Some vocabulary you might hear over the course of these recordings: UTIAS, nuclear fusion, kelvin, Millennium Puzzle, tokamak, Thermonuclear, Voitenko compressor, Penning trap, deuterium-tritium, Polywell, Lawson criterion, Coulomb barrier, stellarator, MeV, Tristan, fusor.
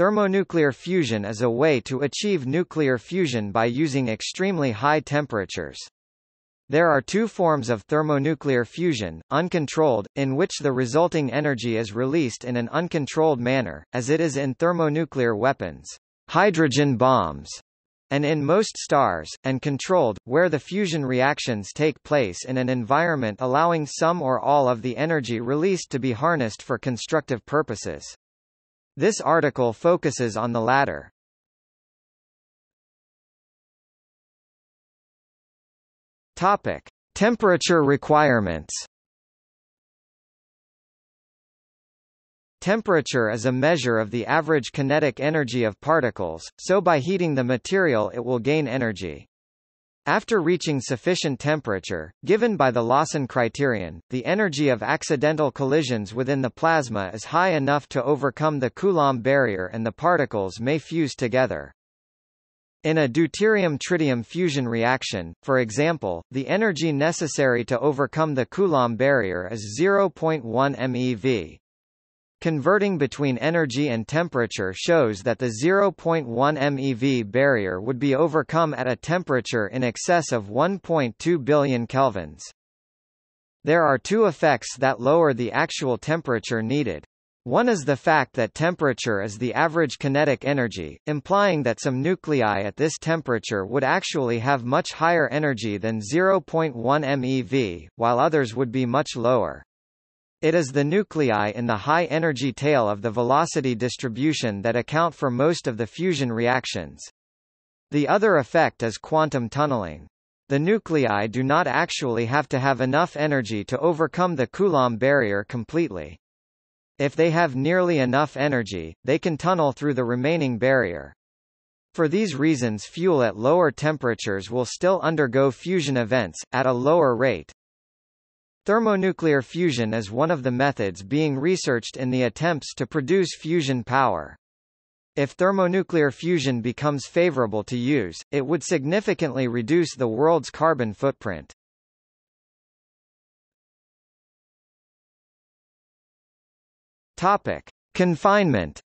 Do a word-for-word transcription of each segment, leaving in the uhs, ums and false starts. Thermonuclear fusion is a way to achieve nuclear fusion by using extremely high temperatures. There are two forms of thermonuclear fusion: uncontrolled, in which the resulting energy is released in an uncontrolled manner, as it is in thermonuclear weapons, hydrogen bombs, and in most stars, and controlled, where the fusion reactions take place in an environment allowing some or all of the energy released to be harnessed for constructive purposes. This article focuses on the latter. Topic: Temperature requirements. Temperature is a measure of the average kinetic energy of particles, so by heating the material it will gain energy. After reaching sufficient temperature, given by the Lawson criterion, the energy of accidental collisions within the plasma is high enough to overcome the Coulomb barrier and the particles may fuse together. In a deuterium-tritium fusion reaction, for example, the energy necessary to overcome the Coulomb barrier is zero point one M e V. Converting between energy and temperature shows that the zero point one M e V barrier would be overcome at a temperature in excess of one point two billion kelvins. There are two effects that lower the actual temperature needed. One is the fact that temperature is the average kinetic energy, implying that some nuclei at this temperature would actually have much higher energy than zero point one M e V, while others would be much lower. It is the nuclei in the high-energy tail of the velocity distribution that account for most of the fusion reactions. The other effect is quantum tunneling. The nuclei do not actually have to have enough energy to overcome the Coulomb barrier completely. If they have nearly enough energy, they can tunnel through the remaining barrier. For these reasons, fuel at lower temperatures will still undergo fusion events, at a lower rate. Thermonuclear fusion is one of the methods being researched in the attempts to produce fusion power. If thermonuclear fusion becomes favorable to use, it would significantly reduce the world's carbon footprint. Topic: Confinement.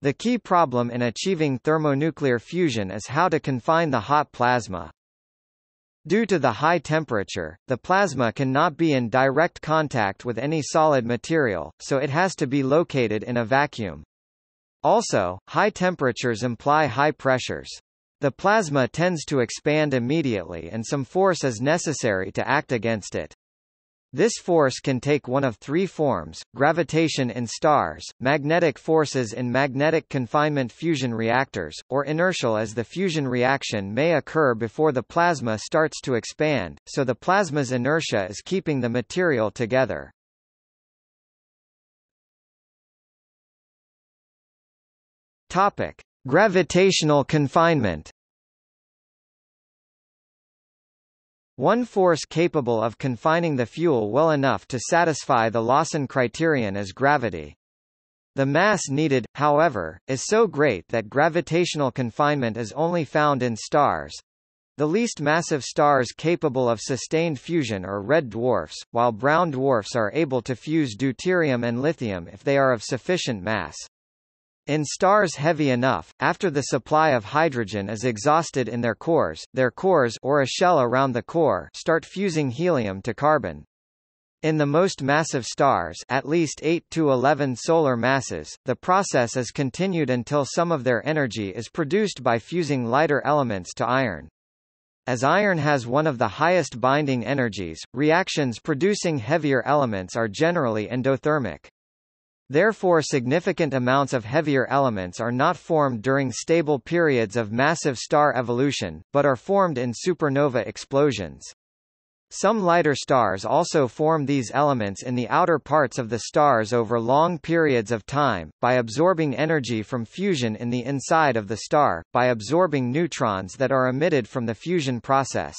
The key problem in achieving thermonuclear fusion is how to confine the hot plasma. Due to the high temperature, the plasma cannot be in direct contact with any solid material, so it has to be located in a vacuum. Also, high temperatures imply high pressures. The plasma tends to expand immediately and some force is necessary to act against it. This force can take one of three forms: gravitation in stars, magnetic forces in magnetic confinement fusion reactors, or inertial, as the fusion reaction may occur before the plasma starts to expand, so the plasma's inertia is keeping the material together. Topic: Gravitational confinement. One force capable of confining the fuel well enough to satisfy the Lawson criterion is gravity. The mass needed, however, is so great that gravitational confinement is only found in stars. The least massive stars capable of sustained fusion are red dwarfs, while brown dwarfs are able to fuse deuterium and lithium if they are of sufficient mass. In stars heavy enough, after the supply of hydrogen is exhausted in their cores, their cores or a shell around the core start fusing helium to carbon. In the most massive stars, at least eight to eleven solar masses, the process is continued until some of their energy is produced by fusing lighter elements to iron. As iron has one of the highest binding energies, reactions producing heavier elements are generally endothermic. Therefore, significant amounts of heavier elements are not formed during stable periods of massive star evolution, but are formed in supernova explosions. Some lighter stars also form these elements in the outer parts of the stars over long periods of time, by absorbing energy from fusion in the inside of the star, by absorbing neutrons that are emitted from the fusion process.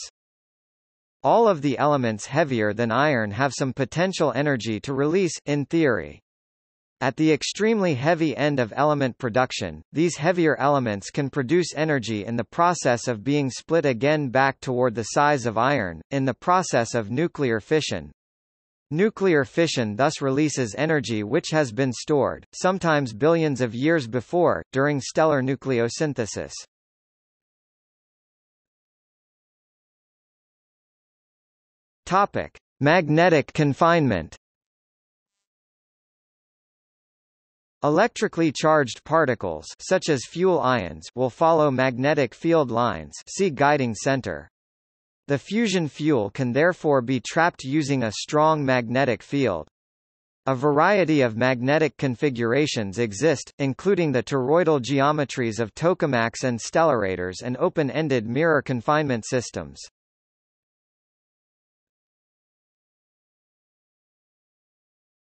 All of the elements heavier than iron have some potential energy to release, in theory. At the extremely heavy end of element production, these heavier elements can produce energy in the process of being split again back toward the size of iron, in the process of nuclear fission. Nuclear fission thus releases energy which has been stored, sometimes billions of years before, during stellar nucleosynthesis. Topic: Magnetic confinement. Electrically charged particles, such as fuel ions, will follow magnetic field lines. See guiding center. The fusion fuel can therefore be trapped using a strong magnetic field. A variety of magnetic configurations exist, including the toroidal geometries of tokamaks and stellarators and open-ended mirror confinement systems.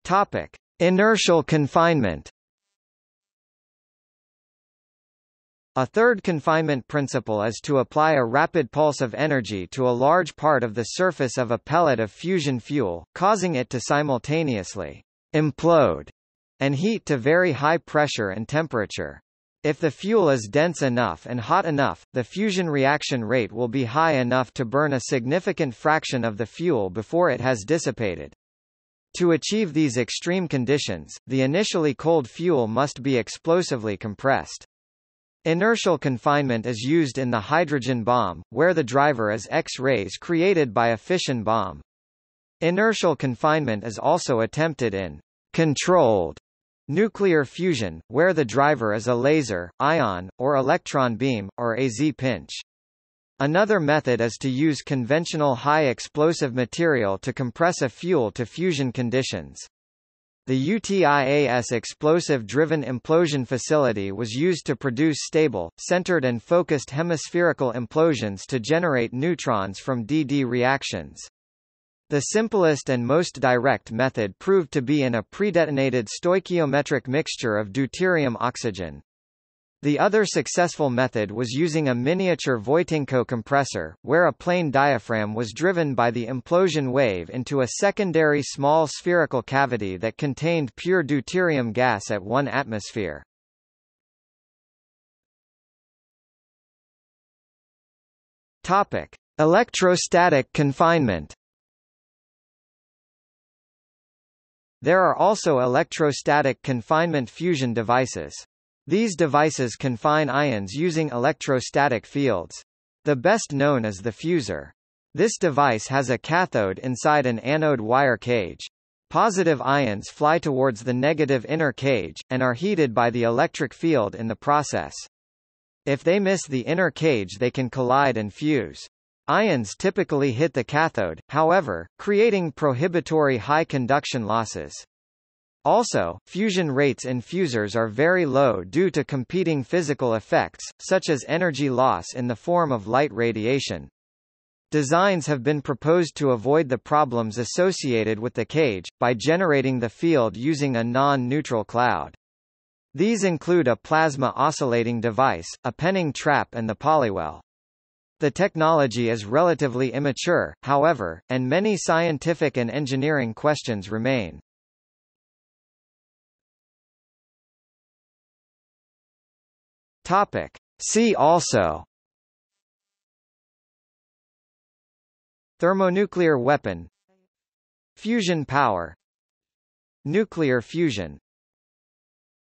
Topic: Inertial confinement. A third confinement principle is to apply a rapid pulse of energy to a large part of the surface of a pellet of fusion fuel, causing it to simultaneously implode and heat to very high pressure and temperature. If the fuel is dense enough and hot enough, the fusion reaction rate will be high enough to burn a significant fraction of the fuel before it has dissipated. To achieve these extreme conditions, the initially cold fuel must be explosively compressed. Inertial confinement is used in the hydrogen bomb, where the driver is X-rays created by a fission bomb. Inertial confinement is also attempted in controlled nuclear fusion, where the driver is a laser, ion, or electron beam, or a Z-pinch. Another method is to use conventional high-explosive material to compress a fuel to fusion conditions. The U T I A S explosive-driven implosion facility was used to produce stable, centered and focused hemispherical implosions to generate neutrons from D D reactions. The simplest and most direct method proved to be in a predetonated stoichiometric mixture of deuterium-oxygen. The other successful method was using a miniature Voitenko compressor, where a plane diaphragm was driven by the implosion wave into a secondary small spherical cavity that contained pure deuterium gas at one atmosphere. Topic: Electrostatic confinement. There are also electrostatic confinement fusion devices. These devices confine ions using electrostatic fields. The best known is the fusor. This device has a cathode inside an anode wire cage. Positive ions fly towards the negative inner cage, and are heated by the electric field in the process. If they miss the inner cage, they can collide and fuse. Ions typically hit the cathode, however, creating prohibitory high conduction losses. Also, fusion rates in fusors are very low due to competing physical effects, such as energy loss in the form of light radiation. Designs have been proposed to avoid the problems associated with the cage, by generating the field using a non-neutral cloud. These include a plasma oscillating device, a Penning trap and the Polywell. The technology is relatively immature, however, and many scientific and engineering questions remain. Topic: See also: Thermonuclear weapon, Fusion power, Nuclear fusion.